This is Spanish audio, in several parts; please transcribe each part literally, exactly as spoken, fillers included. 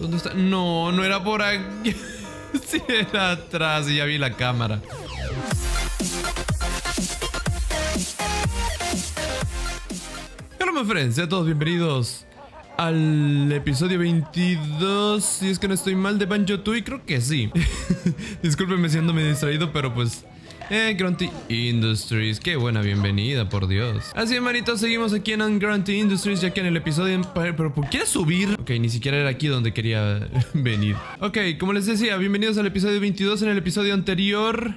¿Dónde está? No, no era por aquí. Sí, era atrás y ya vi la cámara. Hola, my friends. Sean todos bienvenidos al episodio veintidós. Si es que no estoy mal, de Banjo-Tooie. Creo que sí. Discúlpenme siendo medio distraído, pero pues... Eh, Grunty Industries, qué buena bienvenida, por Dios. Así es, manitos, seguimos aquí en Grunty Industries, ya que en el episodio... Pero, ¿quieres subir? Ok, ni siquiera era aquí donde quería venir. Ok, como les decía, bienvenidos al episodio veintidós. En el episodio anterior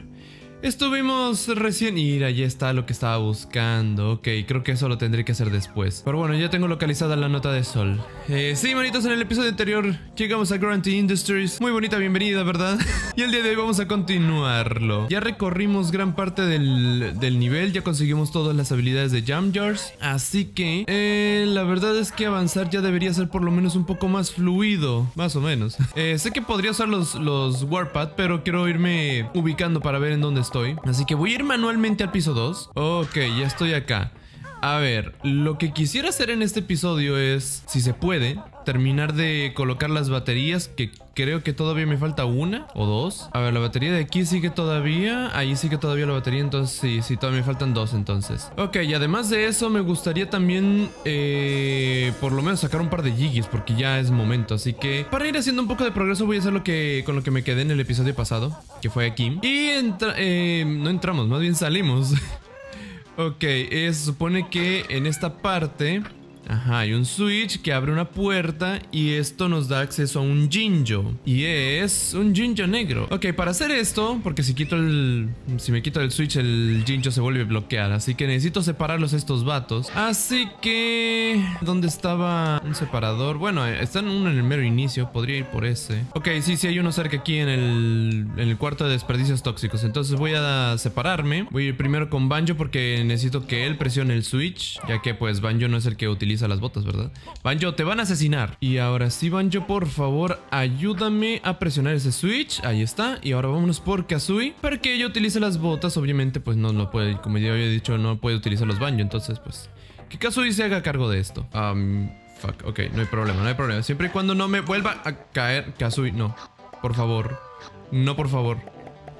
estuvimos recién... Mira, ya está lo que estaba buscando. Ok, creo que eso lo tendré que hacer después. Pero bueno, ya tengo localizada la nota de sol. Eh, sí, manitos, en el episodio anterior llegamos a Grunty Industries. Muy bonita bienvenida, ¿verdad? Y el día de hoy vamos a continuarlo. Ya recorrimos gran parte del, del nivel. Ya conseguimos todas las habilidades de Jam Jars. Así que, eh, la verdad es que avanzar ya debería ser por lo menos un poco más fluido. Más o menos. Eh, sé que podría usar los, los Warpath, pero quiero irme ubicando para ver en dónde está. Estoy. Así que voy a ir manualmente al piso dos. Ok, ya estoy acá. A ver, lo que quisiera hacer en este episodio es, si se puede, terminar de colocar las baterías, que creo que todavía me falta una o dos. A ver, la batería de aquí sigue todavía. Ahí sigue todavía la batería, entonces sí, sí, todavía me faltan dos entonces. Ok, y además de eso me gustaría también, eh, por lo menos sacar un par de gigis, porque ya es momento. Así que para ir haciendo un poco de progreso voy a hacer lo que con lo que me quedé en el episodio pasado, que fue aquí. Y entra eh, no entramos, más bien salimos. Ok, eh, se supone que en esta parte... Ajá, hay un switch que abre una puerta y esto nos da acceso a un Jinjo. Y es un Jinjo negro. Ok, para hacer esto, porque si quito el... Si me quito el switch, el Jinjo se vuelve a bloquear. Así que necesito separarlos estos vatos. Así que... ¿Dónde estaba un separador? Bueno, está en uno en el mero inicio. Podría ir por ese. Ok, sí, sí, hay uno cerca aquí en el, en el cuarto de desperdicios tóxicos. Entonces voy a separarme. Voy a ir primero con Banjo porque necesito que él presione el switch. Ya que pues Banjo no es el que utiliza a las botas, ¿verdad? Banjo, te van a asesinar. Y ahora sí, Banjo, por favor, ayúdame a presionar ese switch. Ahí está. Y ahora vámonos por Kazooie. Para que ella utilice las botas, obviamente, pues no lo puede. Como ya había dicho, no puede utilizar los Banjo. Entonces, pues, que Kazooie se haga cargo de esto. Um, fuck. Ok, no hay problema, no hay problema. Siempre y cuando no me vuelva a caer Kazooie. No, por favor. No, por favor.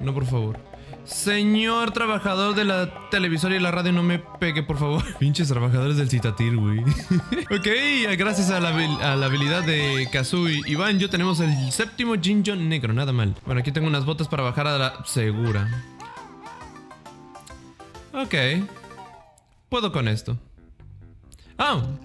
No, por favor. Señor trabajador de la televisora y la radio, no me pegue, por favor. Pinches trabajadores del Citatir, güey. Ok, gracias a la, a la habilidad de Kazooie y Banjo tenemos el séptimo Jinjo negro, nada mal. Bueno, aquí tengo unas botas para bajar a la segura. Ok. Puedo con esto. ¡Ah! Oh.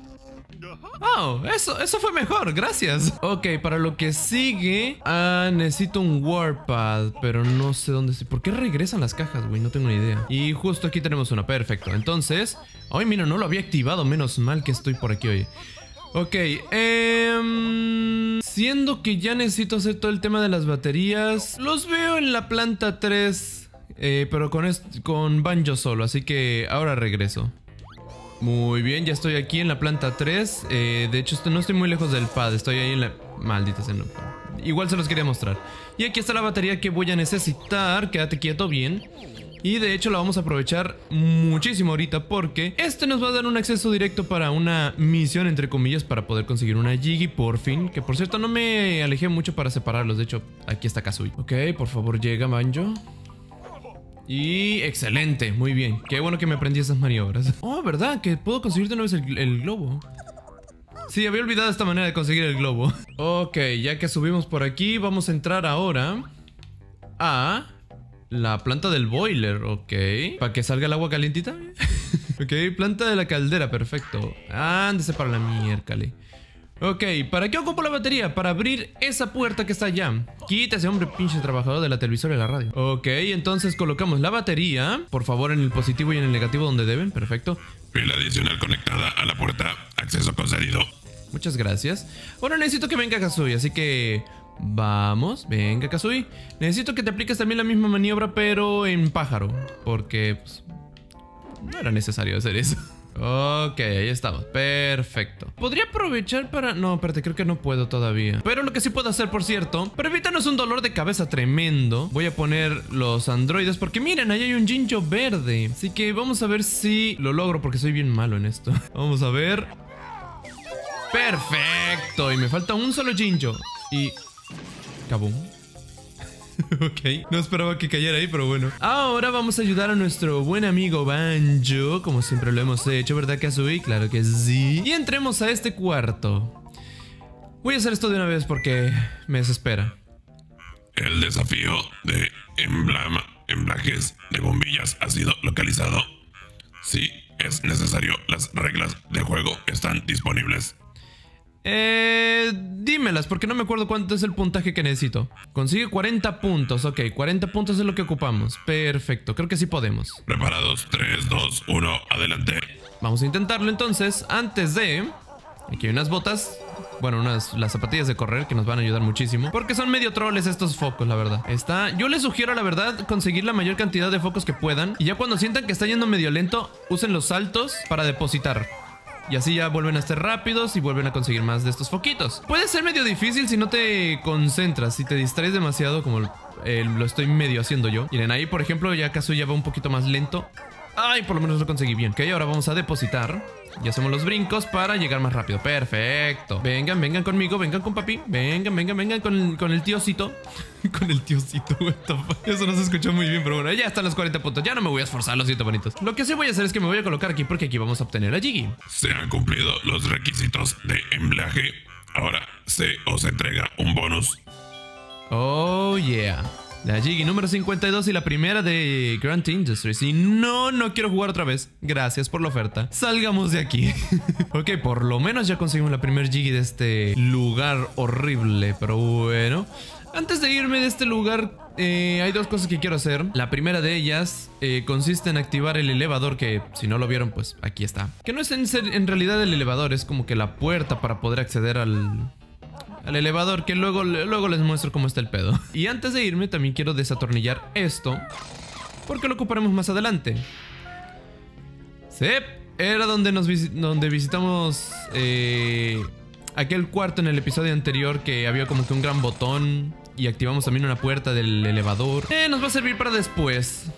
Oh, eso, eso fue mejor, gracias. Ok, para lo que sigue, ah, necesito un Warpad, pero no sé dónde... ¿Por qué regresan las cajas, güey? No tengo ni idea. Y justo aquí tenemos una, perfecto. Entonces, ay, mira, no lo había activado. Menos mal que estoy por aquí hoy. Ok, eh, siendo que ya necesito hacer todo el tema de las baterías. Los veo en la planta tres, eh, pero con, con Banjo solo, así que ahora regreso. Muy bien, ya estoy aquí en la planta tres. Eh, de hecho, no estoy muy lejos del pad. Estoy ahí en la... Maldita sea, no. Igual se los quería mostrar. Y aquí está la batería que voy a necesitar. Quédate quieto, bien. Y de hecho la vamos a aprovechar muchísimo ahorita, porque este nos va a dar un acceso directo para una misión, entre comillas, para poder conseguir una Jiggy por fin. Que por cierto, no me alejé mucho para separarlos. De hecho, aquí está Kazooie. Ok, por favor, llega Banjo. Y excelente, muy bien. Qué bueno que me aprendí esas maniobras. Oh, ¿verdad? Que puedo conseguir de una vez el, el globo. Sí, había olvidado esta manera de conseguir el globo. Ok, ya que subimos por aquí, vamos a entrar ahora a la planta del boiler, ok. Para que salga el agua calientita. Ok, planta de la caldera, perfecto. Ándese para la miércale. Ok, ¿para qué ocupo la batería? Para abrir esa puerta que está allá. Quítese, hombre, pinche trabajador de la televisora y la radio. Ok, entonces colocamos la batería, por favor, en el positivo y en el negativo donde deben, perfecto. Pila adicional conectada a la puerta, acceso concedido. Muchas gracias. Ahora necesito que venga Kazooie, así que... Vamos, venga Kazooie. Necesito que te apliques también la misma maniobra, pero en pájaro, porque pues, no era necesario hacer eso. Ok, ahí estamos, perfecto. Podría aprovechar para... No, espérate, creo que no puedo todavía. Pero lo que sí puedo hacer, por cierto, para evitarnos un dolor de cabeza tremendo, voy a poner los androides, porque miren, ahí hay un Jinjo verde. Así que vamos a ver si lo logro, porque soy bien malo en esto. Vamos a ver. Perfecto, y me falta un solo Jinjo. Y... ¡Cabum! Ok, no esperaba que cayera ahí, pero bueno. Ahora vamos a ayudar a nuestro buen amigo Banjo, como siempre lo hemos hecho, ¿verdad, Kazooie? Claro que sí. Y entremos a este cuarto. Voy a hacer esto de una vez porque me desespera. El desafío de emblajes de bombillas ha sido localizado. Si es necesario, las reglas de juego están disponibles. Eh, dímelas, porque no me acuerdo cuánto es el puntaje que necesito. Consigue cuarenta puntos, ok, cuarenta puntos es lo que ocupamos. Perfecto, creo que sí podemos. Preparados, tres, dos, uno, adelante. Vamos a intentarlo entonces, antes de... Aquí hay unas botas, bueno, unas las zapatillas de correr que nos van a ayudar muchísimo. Porque son medio troles estos focos, la verdad. Está, yo les sugiero, la verdad, conseguir la mayor cantidad de focos que puedan. Y ya cuando sientan que está yendo medio lento, usen los saltos para depositar. Y así ya vuelven a ser rápidos y vuelven a conseguir más de estos foquitos. Puede ser medio difícil si no te concentras, si te distraes demasiado, como eh, lo estoy medio haciendo yo. Miren, ahí por ejemplo ya Kazooie ya va un poquito más lento. Ay, por lo menos lo conseguí bien. Ok, ahora vamos a depositar y hacemos los brincos para llegar más rápido. Perfecto. Vengan, vengan conmigo, vengan con papi. Vengan, vengan, vengan con, con el tíocito. Con el tíocito, güey. Eso no se escuchó muy bien, pero bueno, ya están los cuarenta puntos. Ya no me voy a esforzar, los siete bonitos. Lo que sí voy a hacer es que me voy a colocar aquí porque aquí vamos a obtener a Jiggy. Se han cumplido los requisitos de emblaje. Ahora se os entrega un bonus. Oh, yeah. La Jiggy número cincuenta y dos y la primera de Grunty Industries. Y no, no quiero jugar otra vez. Gracias por la oferta. Salgamos de aquí. Ok, por lo menos ya conseguimos la primera Jiggy de este lugar horrible. Pero bueno, antes de irme de este lugar, eh, hay dos cosas que quiero hacer. La primera de ellas eh, consiste en activar el elevador, que si no lo vieron, pues aquí está. Que no es en, ser, en realidad el elevador, es como que la puerta para poder acceder al... al elevador, que luego, luego les muestro cómo está el pedo. Y antes de irme también quiero desatornillar esto, porque lo ocuparemos más adelante. Sí, era donde, nos visi donde visitamos eh, aquel cuarto en el episodio anterior, que había como que un gran botón y activamos también una puerta del elevador. Eh, nos va a servir para después.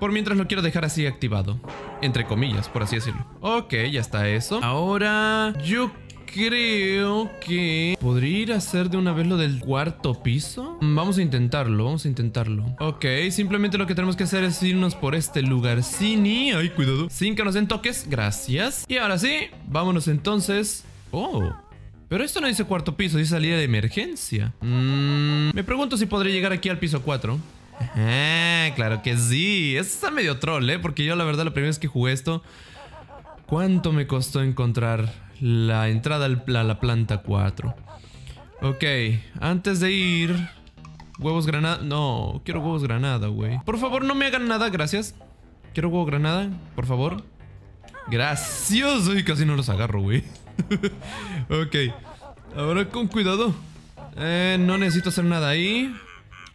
Por mientras lo quiero dejar así activado, entre comillas, por así decirlo. Ok, ya está eso. Ahora yo creo que podría ir a hacer de una vez lo del cuarto piso. Vamos a intentarlo, vamos a intentarlo. Ok, simplemente lo que tenemos que hacer es irnos por este lugar sin... Y... Ay, cuidado. Sin que nos den toques, gracias. Y ahora sí, vámonos entonces. Oh, pero esto no dice cuarto piso, dice salida de emergencia. Mm, me pregunto si podré llegar aquí al piso cuatro. Ajá, claro que sí. Eso está medio troll, ¿eh? Porque yo la verdad la primera vez que jugué esto, ¿cuánto me costó encontrar la entrada a la planta cuatro? Ok, antes de ir... Huevos granada... No, quiero huevos granada, güey. Por favor, no me hagan nada, gracias. Quiero huevo granada, por favor. Gracias. Uy, casi no los agarro, güey. Ok, ahora con cuidado. Eh, no necesito hacer nada ahí.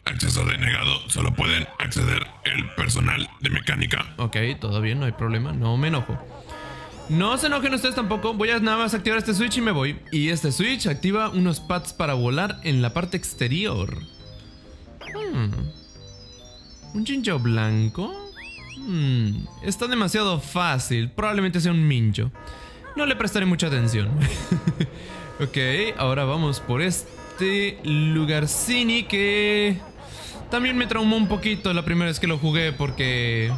Acceso denegado, solo pueden acceder el personal de mecánica. Ok, todo bien, no hay problema, no me enojo. No se enojen ustedes tampoco. Voy a nada más activar este switch y me voy. Y este switch activa unos pads para volar en la parte exterior. Hmm. ¿Un chincho blanco? Hmm. Está demasiado fácil. Probablemente sea un mincho. No le prestaré mucha atención. Ok, ahora vamos por este lugarcini que... También me traumó un poquito la primera vez que lo jugué porque...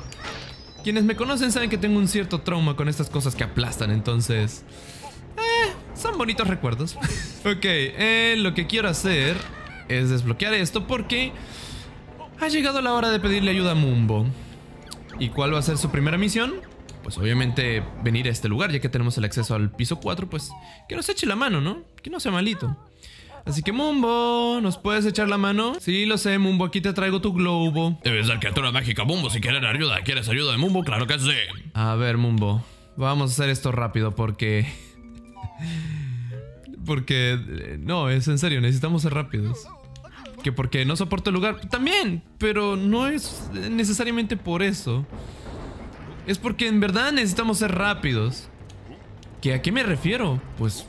Quienes me conocen saben que tengo un cierto trauma con estas cosas que aplastan, entonces... Eh, son bonitos recuerdos. Ok, eh, lo que quiero hacer es desbloquear esto porque... Ha llegado la hora de pedirle ayuda a Mumbo. ¿Y cuál va a ser su primera misión? Pues obviamente venir a este lugar, ya que tenemos el acceso al piso cuatro, pues... Que nos eche la mano, ¿no? Que no sea malito. Así que Mumbo, ¿nos puedes echar la mano? Sí, lo sé, Mumbo, aquí te traigo tu globo. Debes ser criatura mágica, Mumbo, si quieres ayuda. ¿Quieres ayuda de Mumbo? Claro que sí. A ver, Mumbo, vamos a hacer esto rápido porque... porque... No, es en serio, necesitamos ser rápidos. Que porque no soporto el lugar... También, pero no es necesariamente por eso. Es porque en verdad necesitamos ser rápidos. ¿Que a qué me refiero? Pues...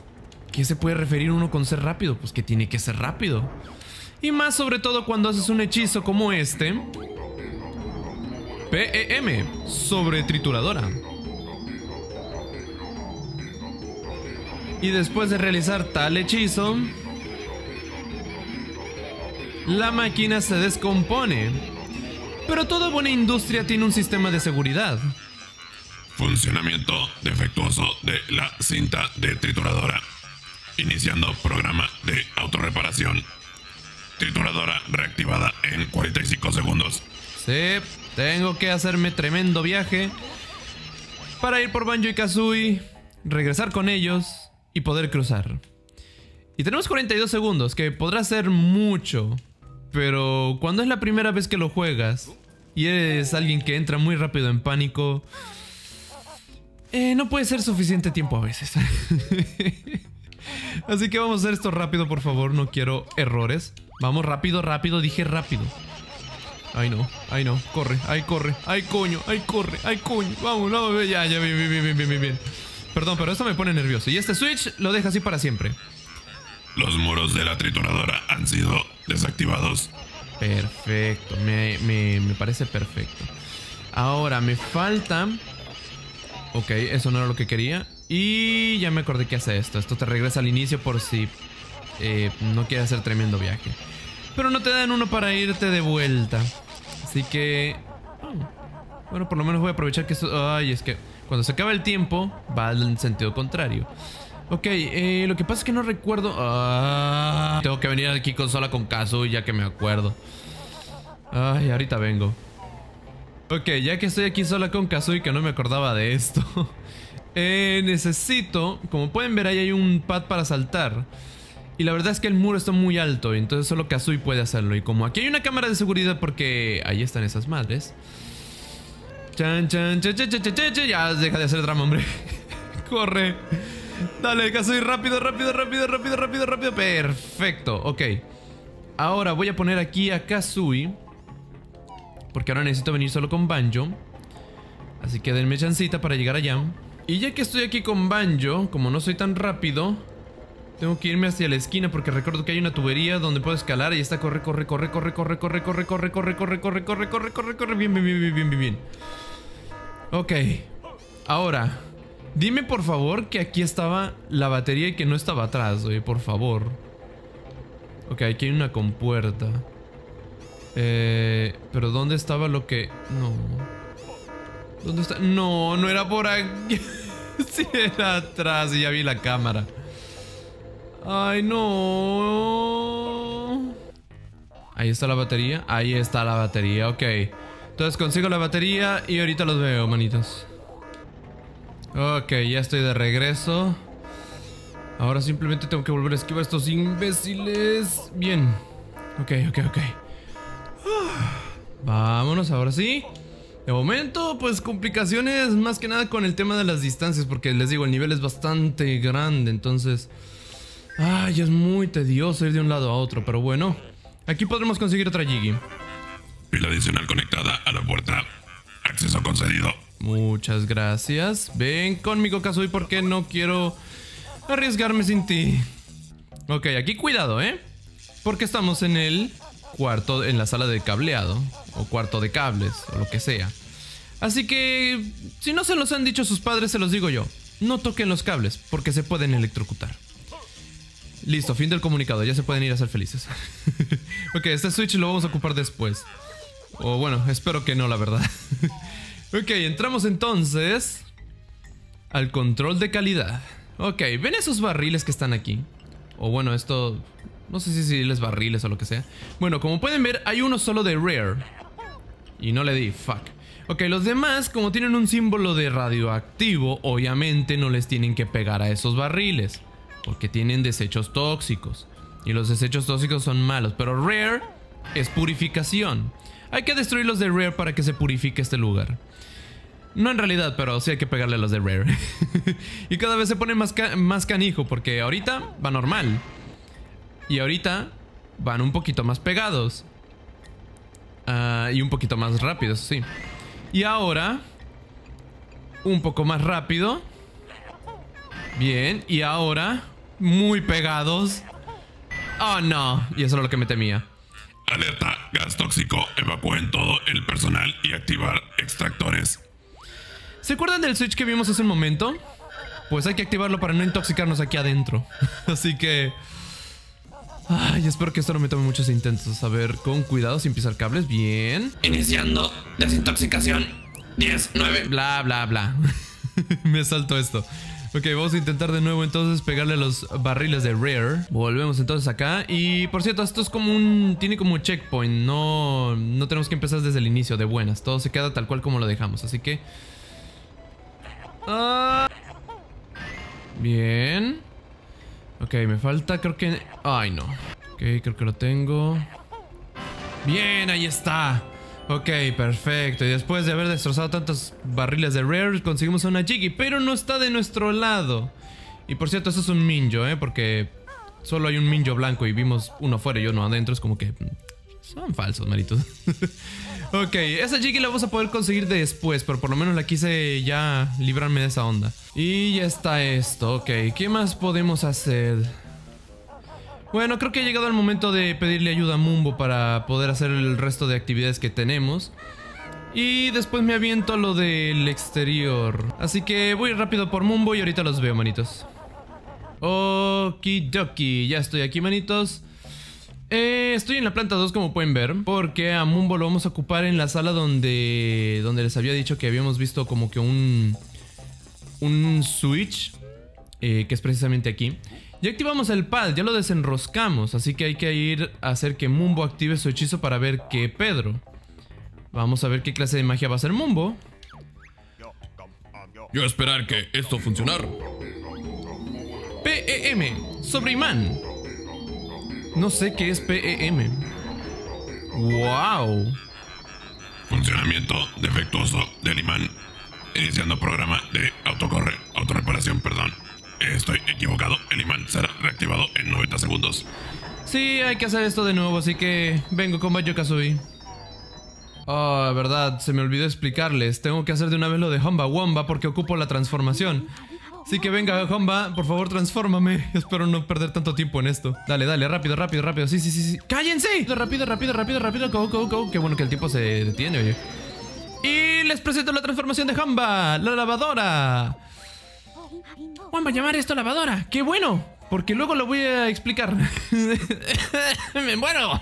¿Qué se puede referir uno con ser rápido? Pues que tiene que ser rápido. Y más sobre todo cuando haces un hechizo como este. P E M, sobre trituradora. Y después de realizar tal hechizo, la máquina se descompone. Pero toda buena industria tiene un sistema de seguridad. Funcionamiento defectuoso de la cinta de trituradora. Iniciando programa de autorreparación. Trituradora reactivada en cuarenta y cinco segundos. Sí, tengo que hacerme tremendo viaje para ir por Banjo y Kazooie, regresar con ellos y poder cruzar. Y tenemos cuarenta y dos segundos, que podrá ser mucho, pero cuando es la primera vez que lo juegas y eres alguien que entra muy rápido en pánico, eh, no puede ser suficiente tiempo a veces. Así que vamos a hacer esto rápido, por favor. No quiero errores. Vamos rápido, rápido. Dije rápido. Ay, no. Ay, no. Corre. Ay, corre. Ay, coño. Ay, corre. Ay, coño. Vamos, vamos. Ya, ya. Bien, bien, bien, bien, bien, bien. Perdón, pero esto me pone nervioso. Y este Switch lo deja así para siempre. Los muros de la trituradora han sido desactivados. Perfecto. Me, me, me parece perfecto. Ahora, me falta... Ok, eso no era lo que quería. Y ya me acordé que hace esto. Esto te regresa al inicio por si eh, no quieres hacer tremendo viaje. Pero no te dan uno para irte de vuelta. Así que... Oh, bueno, por lo menos voy a aprovechar que esto... Ay, es que cuando se acaba el tiempo va al sentido contrario. Ok, eh, lo que pasa es que no recuerdo... Ah, tengo que venir aquí con sola con Kazooie ya que me acuerdo. Ay, ahorita vengo. Ok, ya que estoy aquí sola con Kazooie, que no me acordaba de esto... Eh, necesito, como pueden ver, ahí hay un pad para saltar. Y la verdad es que el muro está muy alto, entonces solo Kazooie puede hacerlo. Y como aquí hay una cámara de seguridad, porque ahí están esas madres. Chan, chan, chan, chan, chan, chan, chan, chan. Ya, deja de hacer drama, hombre. Corre. Dale, Kazooie, rápido, rápido, rápido, rápido, rápido, rápido. Perfecto, ok. Ahora voy a poner aquí a Kazooie, porque ahora necesito venir solo con Banjo. Así que denme chancita para llegar allá. Y ya que estoy aquí con Banjo, como no soy tan rápido, tengo que irme hacia la esquina porque recuerdo que hay una tubería donde puedo escalar y está corre, corre, corre, corre, corre, corre, corre, corre, corre, corre, corre, corre, corre, corre, corre, bien, bien, bien, bien, bien, bien. Ok. Ahora, dime por favor que aquí estaba la batería y que no estaba atrás, oye, por favor. Ok, aquí hay una compuerta. Eh, pero ¿dónde estaba lo que...? No... ¿Dónde está? No, no era por aquí. Sí, era atrás y ya vi la cámara. Ay, no. Ahí está la batería. Ahí está la batería, ok. Entonces consigo la batería y ahorita los veo, manitos. Ok, ya estoy de regreso. Ahora simplemente tengo que volver a esquivar a estos imbéciles. Bien. Ok, ok, ok. Vámonos, ahora sí. De momento, pues complicaciones más que nada con el tema de las distancias, porque les digo, el nivel es bastante grande, entonces... Ay, es muy tedioso ir de un lado a otro, pero bueno. Aquí podremos conseguir otra Jiggy. Pila adicional conectada a la puerta. Acceso concedido. Muchas gracias. Ven conmigo, Kazooie, porque no quiero arriesgarme sin ti. Ok, aquí cuidado, ¿eh? Porque estamos en el... cuarto, en la sala de cableado o cuarto de cables o lo que sea. Así que si no se los han dicho sus padres, se los digo yo. No toquen los cables porque se pueden electrocutar. Listo, fin del comunicado. Ya se pueden ir a ser felices. Ok, este Switch lo vamos a ocupar después. O bueno, espero que no, la verdad. Ok, entramos entonces al control de calidad. Ok, ven esos barriles que están aquí. O bueno, esto... No sé si, si les barriles o lo que sea. Bueno, como pueden ver, hay uno solo de Rare. Y no le di, fuck. Ok, los demás, como tienen un símbolo de radioactivo, obviamente no les tienen que pegar a esos barriles, porque tienen desechos tóxicos. Y los desechos tóxicos son malos. Pero Rare es purificación. Hay que destruir los de Rare para que se purifique este lugar. No en realidad, pero sí hay que pegarle a los de Rare. Y cada vez se pone más, ca- más canijo, porque ahorita va normal. Y ahorita van un poquito más pegados. Uh, y un poquito más rápido, eso sí. Y ahora... un poco más rápido. Bien. Y ahora... muy pegados. Oh, no. Y eso era lo que me temía. Alerta. Gas tóxico. Evacúen todo el personal y activar extractores. ¿Se acuerdan del Switch que vimos hace un momento? Pues hay que activarlo para no intoxicarnos aquí adentro. Así que... Ay, espero que esto no me tome muchos intentos. A ver, con cuidado, sin pisar cables. Bien. Iniciando desintoxicación. diez, nueve. Bla, bla, bla. Me salto esto. Ok, vamos a intentar de nuevo entonces pegarle a los barriles de Rare. Volvemos entonces acá. Y por cierto, esto es como un... tiene como un checkpoint. No, no tenemos que empezar desde el inicio de buenas. Todo se queda tal cual como lo dejamos. Así que... Ah. Bien. Ok, me falta, creo que... Ay, no. Ok, creo que lo tengo. Bien, ahí está. Ok, perfecto. Y después de haber destrozado tantos barriles de Rare, conseguimos a una Jiggy, pero no está de nuestro lado. Y por cierto, eso es un Minjo, ¿eh? Porque solo hay un Minjo blanco y vimos uno afuera y uno adentro. Es como que... son falsos, maritos. Ok, esa Jiggy la vamos a poder conseguir después, pero por lo menos la quise ya librarme de esa onda. Y ya está esto. Ok, ¿qué más podemos hacer? Bueno, creo que ha llegado el momento de pedirle ayuda a Mumbo para poder hacer el resto de actividades que tenemos. Y después me aviento a lo del exterior. Así que voy rápido por Mumbo y ahorita los veo, manitos. Okidoki, ya estoy aquí, manitos. Eh, estoy en la planta dos, como pueden ver, porque a Mumbo lo vamos a ocupar en la sala donde, donde les había dicho que habíamos visto como que un, un switch, eh, que es precisamente aquí. Ya activamos el pad, ya lo desenroscamos, así que hay que ir a hacer que Mumbo active su hechizo para ver qué Pedro. Vamos a ver qué clase de magia va a hacer Mumbo. Yo esperar que esto funcionara. P E M, sobre imán. No sé qué es P E M. Wow. Funcionamiento defectuoso del imán. Iniciando programa de autocorre, autorreparación, perdón. Estoy equivocado, el imán será reactivado en noventa segundos. Sí, hay que hacer esto de nuevo, así que vengo con Banjo-Kazooie. Oh, de verdad, se me olvidó explicarles. Tengo que hacer de una vez lo de Humba Wumba porque ocupo la transformación. Así que venga, Humba, por favor, transfórmame. Espero no perder tanto tiempo en esto. Dale, dale, rápido, rápido, rápido. Sí, sí, sí, sí. ¡Cállense! Rápido, rápido, rápido, rápido. Go, go, go. Qué bueno que el tiempo se detiene, oye. Y les presento la transformación de Humba, la lavadora. Juan va a llamar esto lavadora. ¡Qué bueno! Porque luego lo voy a explicar. ¡Me muero!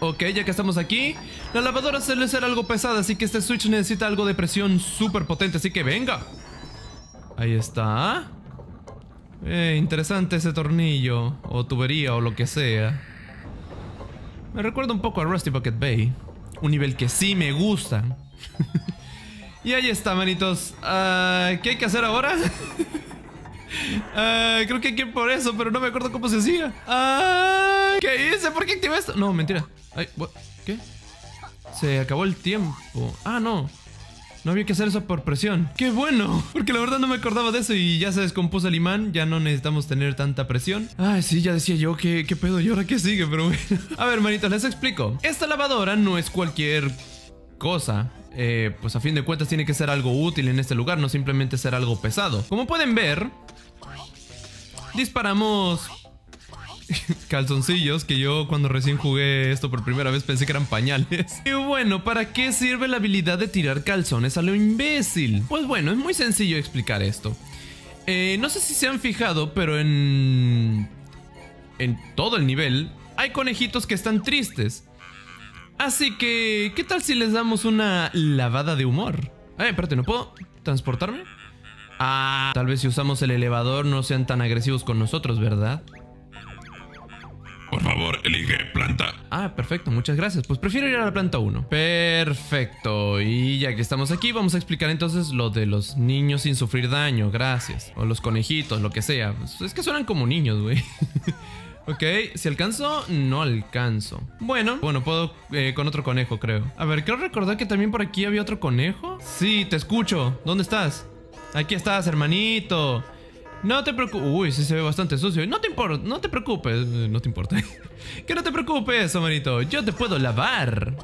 Ok, ya que estamos aquí, la lavadora suele ser algo pesada, así que este switch necesita algo de presión súper potente. Así que venga. Ahí está. Eh, interesante ese tornillo, o tubería, o lo que sea. Me recuerda un poco a Rusty Bucket Bay. Un nivel que sí me gusta. Y ahí está, manitos. Uh, ¿Qué hay que hacer ahora? uh, creo que hay que ir por eso, pero no me acuerdo cómo se hacía. Uh, ¿Qué hice? ¿Por qué activé esto? No, mentira. Ay, ¿qué? Se acabó el tiempo. Ah, no. No había que hacer eso por presión. ¡Qué bueno! Porque la verdad no me acordaba de eso y ya se descompuso el imán. Ya no necesitamos tener tanta presión. Ay, sí, ya decía yo, ¿qué, qué pedo? ¿Y ahora qué sigue? Pero bueno. A ver, manitos, les explico. Esta lavadora no es cualquier cosa. Eh, pues a fin de cuentas tiene que ser algo útil en este lugar, no simplemente ser algo pesado. Como pueden ver, disparamos calzoncillos, que yo cuando recién jugué esto por primera vez pensé que eran pañales. Y bueno, ¿para qué sirve la habilidad de tirar calzones a lo imbécil? Pues bueno, es muy sencillo explicar esto. Eh, no sé si se han fijado, pero en... en todo el nivel hay conejitos que están tristes. Así que, ¿qué tal si les damos una lavada de humor? Eh, espérate, ¿no puedo transportarme? Ah, tal vez si usamos el elevador no sean tan agresivos con nosotros, ¿verdad? Por favor, elige planta. Ah, perfecto, muchas gracias. Pues prefiero ir a la planta uno. Perfecto, y ya que estamos aquí, vamos a explicar entonces lo de los niños sin sufrir daño, gracias. O los conejitos, lo que sea. Es que suenan como niños, güey. Ok, si alcanzo, no alcanzo. Bueno, bueno, puedo eh, con otro conejo, creo. A ver, creo recordar que también por aquí había otro conejo. Sí, te escucho. ¿Dónde estás? Aquí estás, hermanito. No te preocupes. Uy, sí se ve bastante sucio. No te importa, no te preocupes. No te importa. Que no te preocupes, hermanito. Yo te puedo lavar.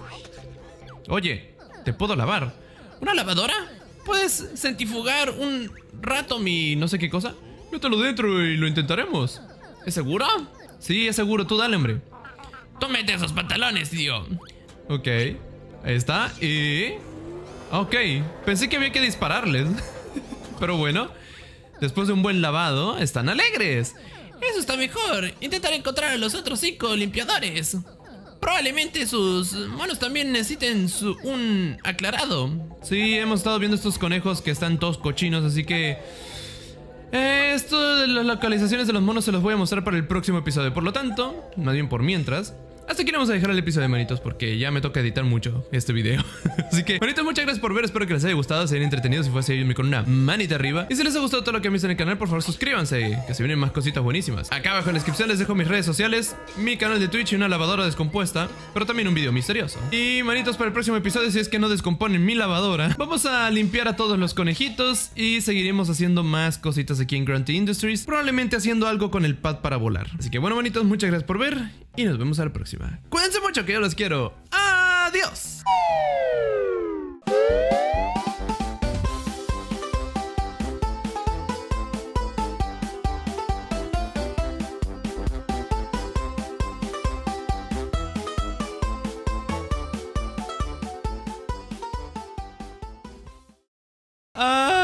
Oye, te puedo lavar. ¿Una lavadora? ¿Puedes centrifugar un rato mi no sé qué cosa? Mételo dentro y lo intentaremos. ¿Es seguro? Sí, es seguro, tú dale, hombre. Tómate esos pantalones, tío. Ok, ahí está. Y... ok, pensé que había que dispararles. Pero bueno, después de un buen lavado, están alegres. Eso está mejor. Intentaré encontrar a los otros cinco limpiadores. Probablemente sus manos también necesiten su, un aclarado. Sí, hemos estado viendo estos conejos que están todos cochinos, así que... Eh, esto de las localizaciones de los monos se los voy a mostrar para el próximo episodio. Por lo tanto, más bien por mientras... Hasta aquí vamos a dejar el episodio, manitos, porque ya me toca editar mucho este video. Así que, manitos, muchas gracias por ver. Espero que les haya gustado, se hayan entretenido. Si fue así, ayúdenme con una manita arriba. Y si les ha gustado todo lo que han visto en el canal, por favor, suscríbanse, que se vienen más cositas buenísimas. Acá abajo en la descripción les dejo mis redes sociales, mi canal de Twitch y una lavadora descompuesta, pero también un video misterioso. Y, manitos, para el próximo episodio, si es que no descomponen mi lavadora, vamos a limpiar a todos los conejitos y seguiremos haciendo más cositas aquí en Grunty Industries, probablemente haciendo algo con el pad para volar. Así que, bueno, manitos, muchas gracias por ver y nos vemos a la próxima. Cuídense mucho, que yo los quiero. Adiós. Ah.